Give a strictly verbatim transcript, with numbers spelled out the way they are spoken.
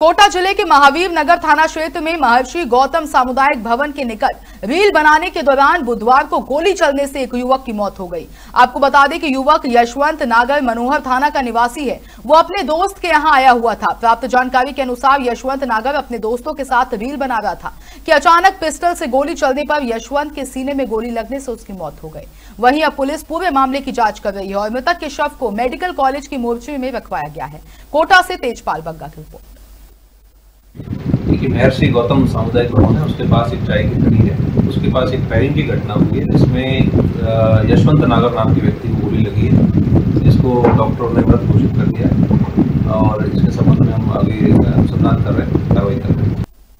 कोटा जिले के महावीर नगर थाना क्षेत्र में महर्षि गौतम सामुदायिक भवन के निकट रील बनाने के दौरान बुधवार को गोली चलने से एक युवक की मौत हो गई। आपको बता दें कि युवक यशवंत नागर मनोहर थाना का निवासी है। वो अपने दोस्त के यहां आया हुआ था। प्राप्त जानकारी के अनुसार यशवंत नागर अपने दोस्तों के साथ रील बना रहा था कि अचानक पिस्टल से गोली चलने पर यशवंत के सीने में गोली लगने से उसकी मौत हो गई। वहीं अब पुलिस पूरे मामले की जाँच कर रही है और मृतक के शव को मेडिकल कॉलेज की मोर्चरी में रखवाया गया है। कोटा से तेजपाल बग्गा की रिपोर्ट। महर्षि गौतम सामुदायिक भवन है, उसके पास एक चाय की खड़ी है, उसके पास एक फायरिंग की घटना हुई है जिसमें यशवंत नागर नाम के व्यक्ति को गोली लगी है, जिसको डॉक्टरों ने मृत घोषित कर दिया है और इसके संबंध में हम अभी अनुसंधान कर रहे हैं, कार्रवाई कर रहे हैं।